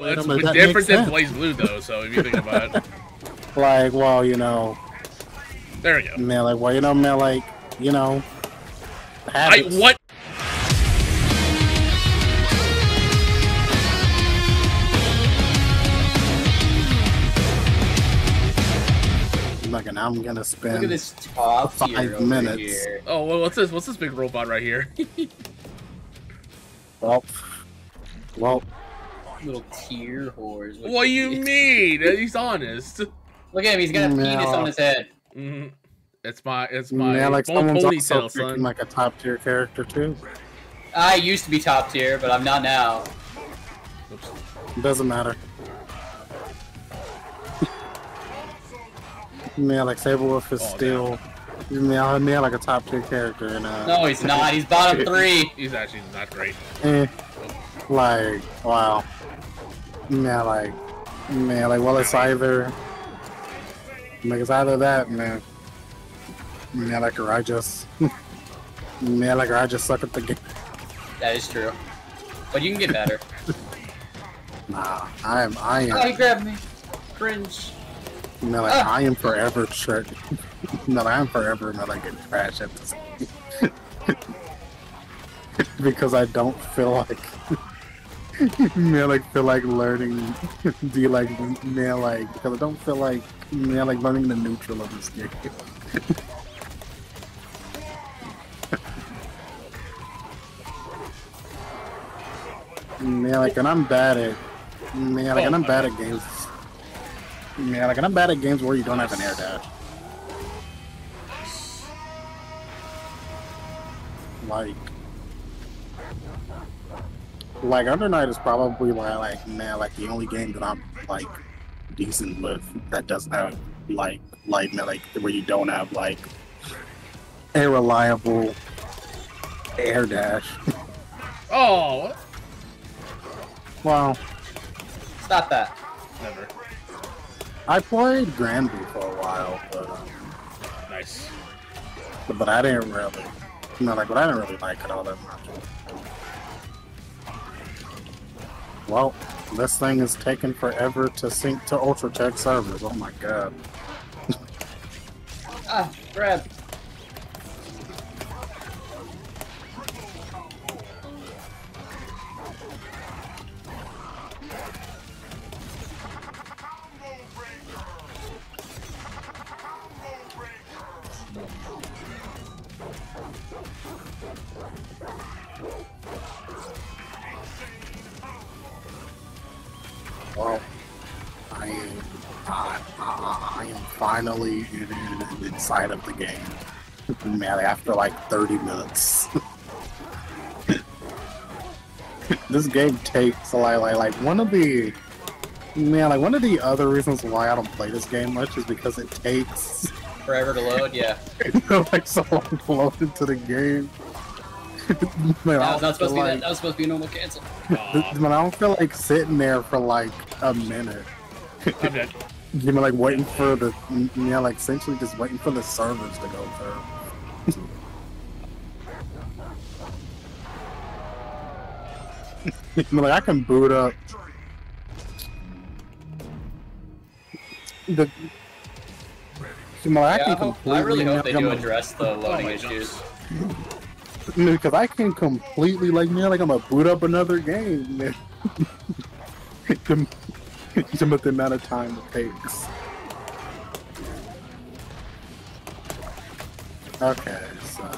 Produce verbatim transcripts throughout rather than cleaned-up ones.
Well, it's number, different than Blaze Blue, though, so if you think about it. Like, well, you know... There we go. Man, like, well, you know, man, like, you know... I, what? Like, and I'm gonna spend Look at this top five here minutes. Here. Oh, well, what's this? What's this big robot right here? Well, well, little tear whores. What, what do you mean? He's honest. Look at him. He's got a no. penis on his head. Mm-hmm. It's my, it's my. Yeah, like someone's also freaking like a top tier character too. I used to be top tier, but I'm not now. Oops. Doesn't matter. Man, like Sabrewulf is oh, still, man, man, like a top tier character, and uh, no, he's not. He's bottom three. He's actually not great. Eh, like, wow. Man, like, man, like, well, it's either, like, it's either that, man. Man, like, or I just, man, like, or I just suck at the game. That is true, but you can get better. Nah, I am, I am. Oh, he grabbed me. Cringe. No, like, ah. I am forever sure. No, I am forever not like a trash at this game. Because I don't feel like man like feel like learning do you like man like because I don't feel like man like learning the neutral of this game. Man like and I'm bad at man like and I'm bad at games. Yeah, like, and I'm bad at games where you don't have an air dash. Like... Like, Undernight is probably, like, like, man, like, the only game that I'm, like, decent with that doesn't have, like, like, man, like, where you don't have, like, a reliable air dash. Oh! Wow. Stop that. Never. I played Granblue for a while, but um, nice. But, but I didn't really, you know, like, but I didn't really like it all that much. Well, this thing is taking forever to sync to UltraTech servers. Oh my god! Ah, grab. Well, I am, I, I, I am finally inside of the game, man, after like thirty minutes. This game takes, like, like, like, one of the, man, like, one of the other reasons why I don't play this game much is because it takes... Forever to load, yeah. Like, so long to load into the game. Man, no, that was not supposed like, to be that. That was supposed to be a normal cancel. Man, I don't feel like sitting there for like a minute. I'm dead. You know, like waiting for the, you know, like essentially just waiting for the servers to go through. You know, like I can boot up the. You know, like, yeah, I can I, hope, I really hope they do like, address the loading oh issues. God. Because I can completely, like, man, like, I'm gonna boot up another game, man. But the amount of time it takes. Okay, so...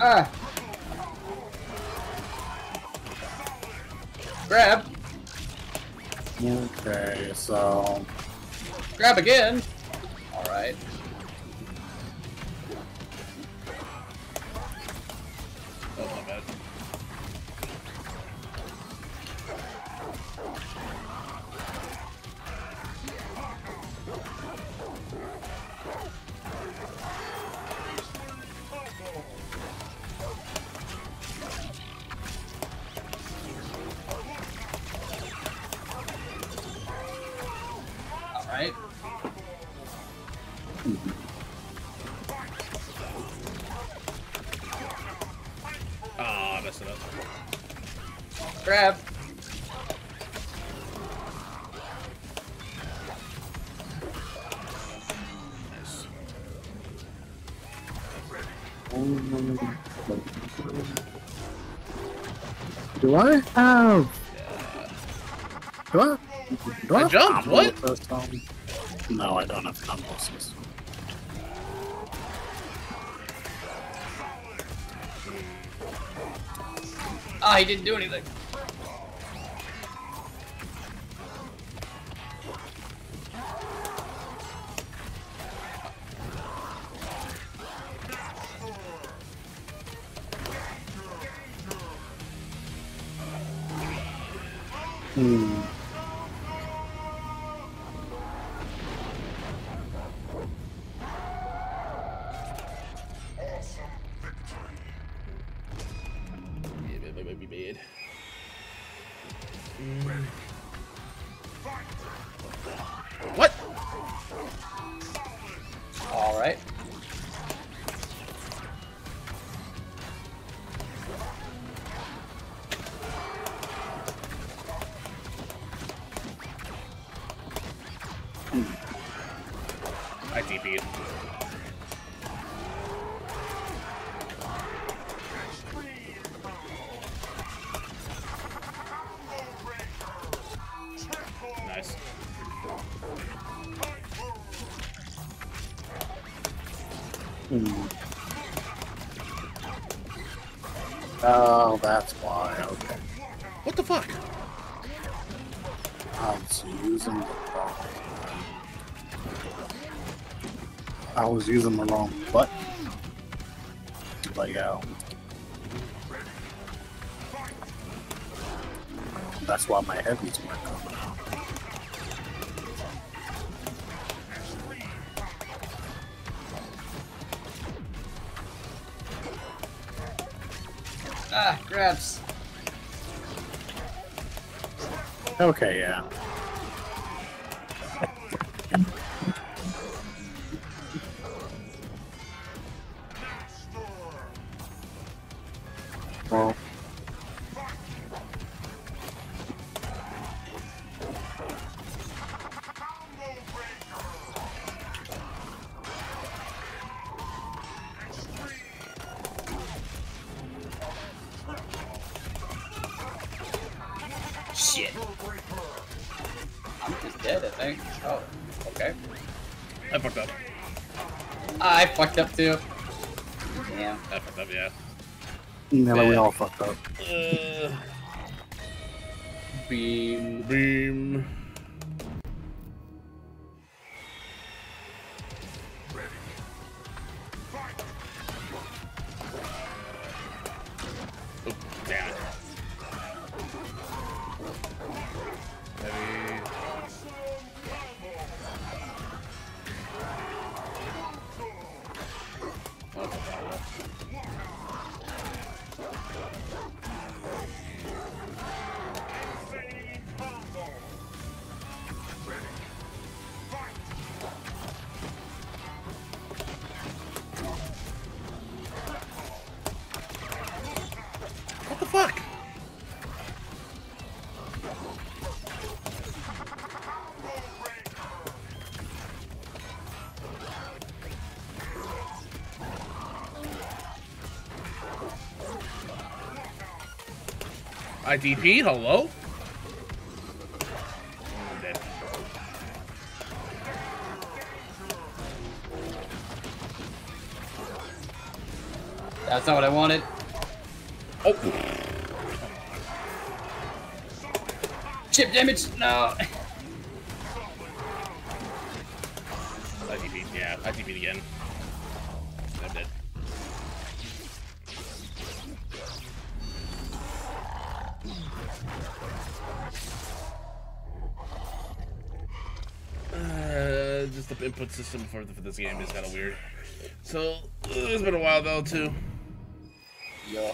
Ah! Grab! Okay, so... Grab again! Alright. Ah, oh, I messed it up. Grab. Do I have? Do I? Do I, I jump? What? No, I don't have combos. Ah, oh, he didn't do anything. Hmm. What? All right. I D B'd. Nice. Ooh. Oh, that's why. Okay. What the fuck? I'm using the fuck. I was using the wrong button. Like, oh. That's why my heavies weren't coming out. Ah, grabs. Okay, yeah. Well, shit. I'm just dead, I think. Oh, okay. I fucked up. I fucked up too. Yeah. I fucked up, yeah. No, yeah. We all fucked up. Uh, beam, beam. Oop, damn it. Heavy. Oh, fuck! I D P, hello? I'm dead. That's not what I wanted. Oh! Chip damage? No! I D B'd, yeah, I D B'd again. I'm dead. Uh, just the input system for, for this game is kind of weird. So, uh, it's been a while though, too. Yeah.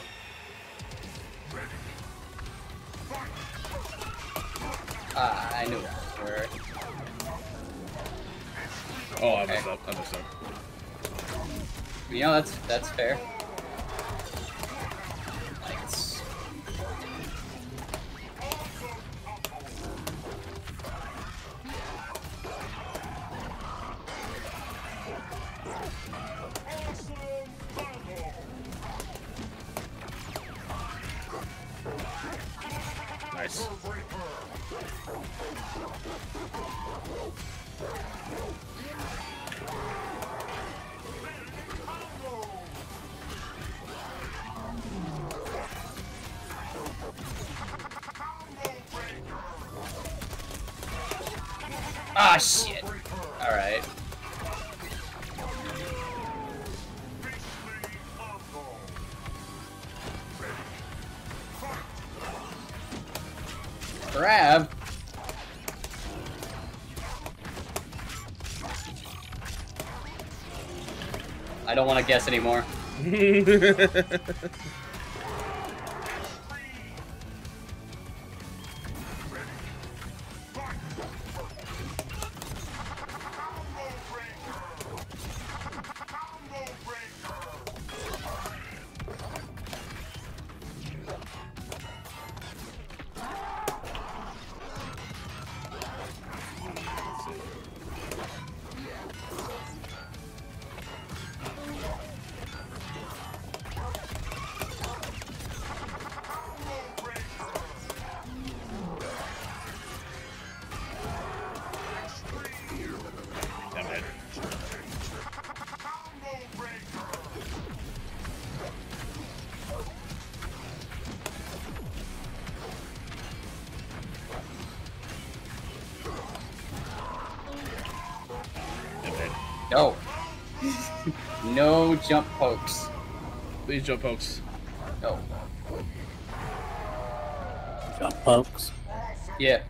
Ah, I knew that. Where... Oh, I messed okay. up. I messed up. You know, that's that's fair. Nice. Ah, oh, shit. Alright. Grab. I don't want to guess anymore. No. No jump pokes. Please jump pokes. No. Jump pokes? Yeah.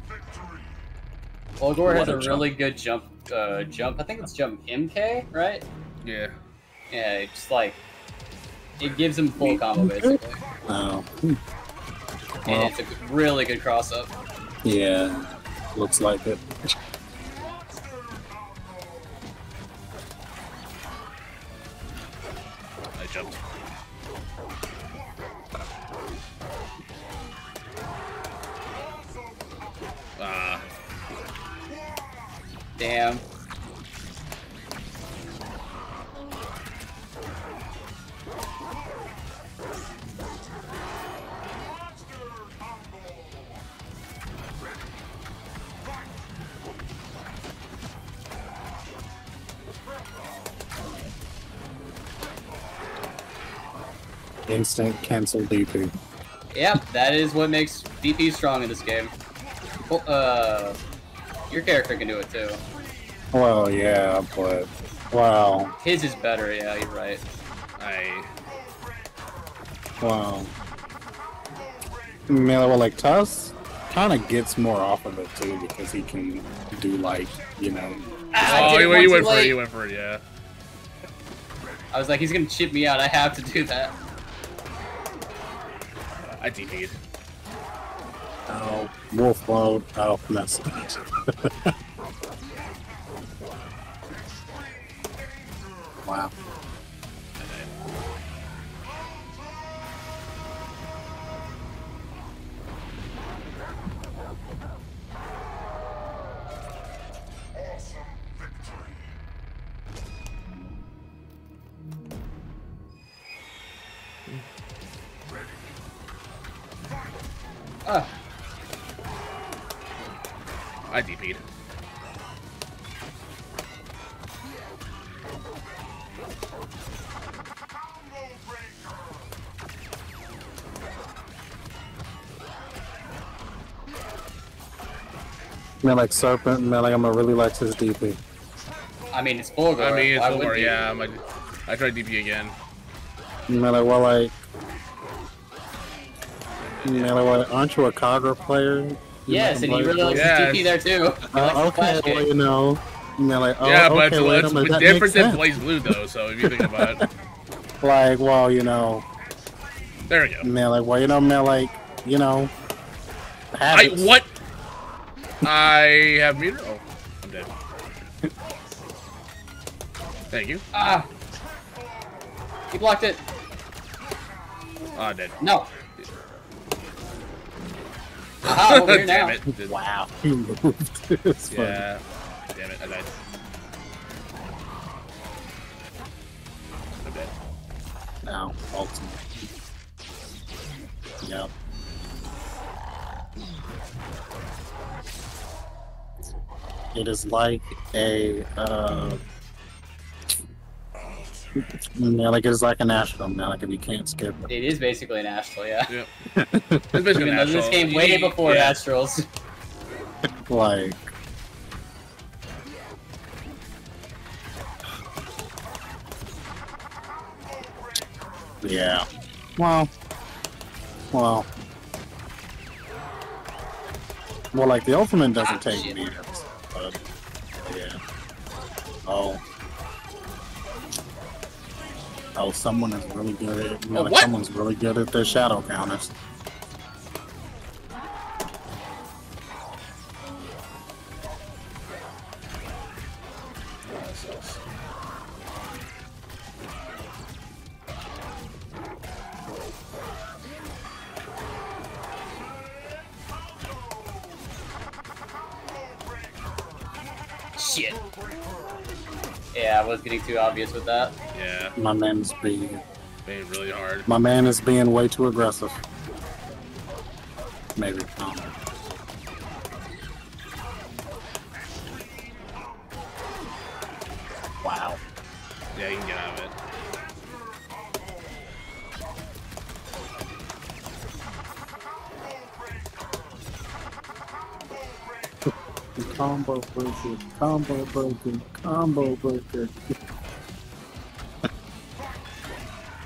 Fulgore has a, a really good jump, uh, jump. I think it's jump M K, right? Yeah. Yeah, it's like, it gives him full combo, basically. Oh. And well, it's a really good cross-up. Yeah, looks like it. Damn. Instant cancel D P. Yep, that is what makes D P strong in this game. Oh, uh... Your character can do it too. Well, yeah, but wow. His is better. Yeah, you're right. I. Wow. Man, well, like Tuss kind of gets more off of it too because he can do like you know. Ah, oh, you went, went for it. You went for it. Yeah. I was like, he's gonna chip me out. I have to do that. Uh, I D P'd. Oh, wolf mode. Oh, that's it. Wow. Ah. I D P'd. Man, like Serpent, man, like I'm gonna really like his D P. I mean, it's Fulgore. I mean, it's Fulgore, yeah. I'm like, I tried D P again. Man, like, well, like. Man, like, well, aren't you a Kagura player? You yes, and he really likes yes. his D P there too. Uh, okay, well, you know, you know, like, oh, yeah, okay, but it's, well, it's like, different than Blaze Blue though. So if you think about it, like, well, you know, there we go. Man, like, well, you know, man, like, you know, I what? I have meter. Oh, I'm dead. Thank you. Ah, he blocked it. Ah, oh, dead. No. Wow, we're here now. It, wow. He moved. It's yeah. Funny. Damn it, I died. I'm dead. Now, ultimate. Yep. It is like a, uh... Yeah, like it's like an astral now, like if you can't skip it. It is basically an astral, yeah. yeah. It's basically an astral. This game way before yeah. astrals. Like, Yeah. Well. Well. Well, like, the ultimate doesn't ah, take meters, but, yeah. Oh. Oh, someone is really good at, you know, oh, like, someone's really good at their shadow counters. Shit. Yeah, I was getting too obvious with that. Yeah. My man is being... being really hard. My man is being way too aggressive. Maybe. Um, wow. Yeah, you can get out of it. Combo breaker, combo breaker, combo breaker.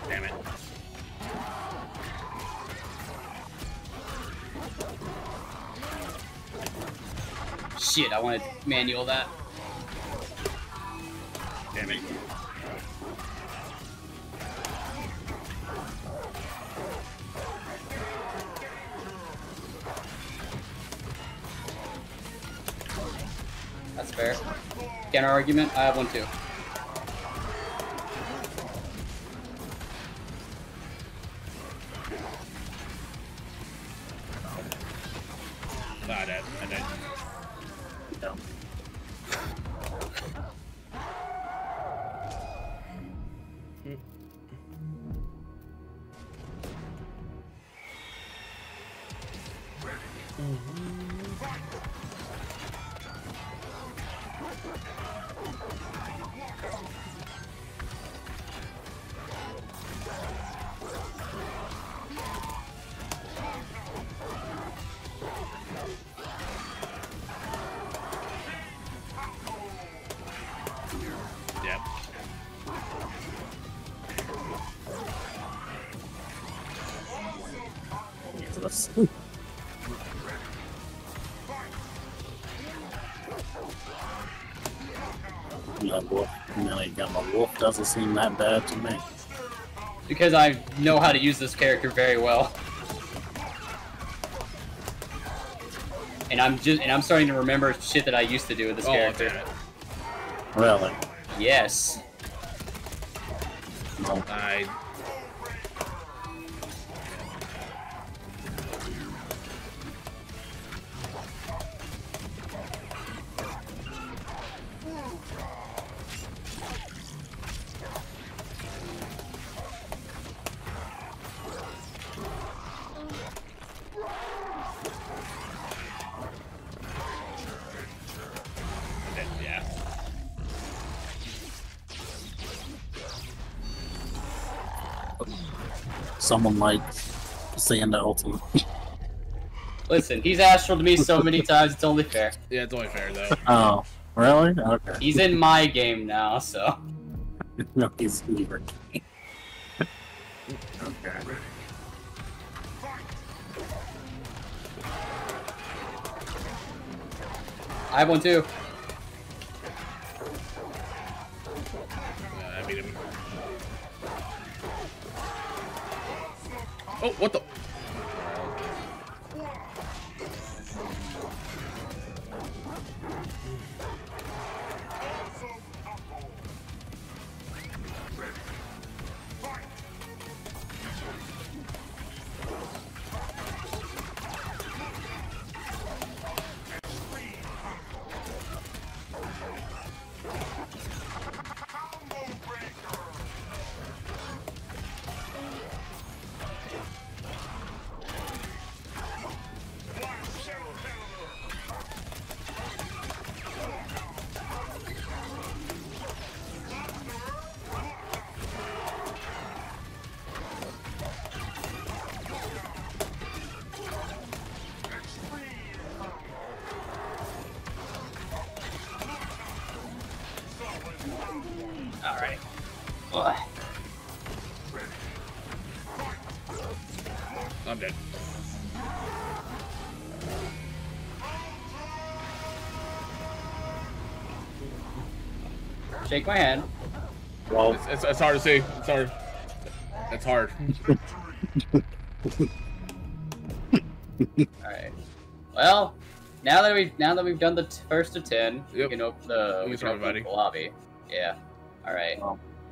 Damn it. Shit, I wanted to manual that. Damn it. Fair. Counter argument? I have one too. No, I died. I died. No. My wolf, really got my wolf doesn't seem that bad to me. Because I know how to use this character very well, and I'm just and I'm starting to remember shit that I used to do with this oh, character. Okay. Really? Yes. Oh. I. Someone like saying the ultimate. Listen, he's astraled to me so many times, it's only fair. Yeah, it's only fair, though. Oh, really? Okay. He's in my game now, so. No, he's in your game. Okay. I have one, too. Yeah, I beat him. Oh, what the? Shake my hand. Well, it's, it's, it's hard to see. It's hard. It's hard. Alright. Well, now that we've now that we've done the t first of ten, yep. we can open the we can open the lobby. Yeah. Alright.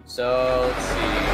So let's see.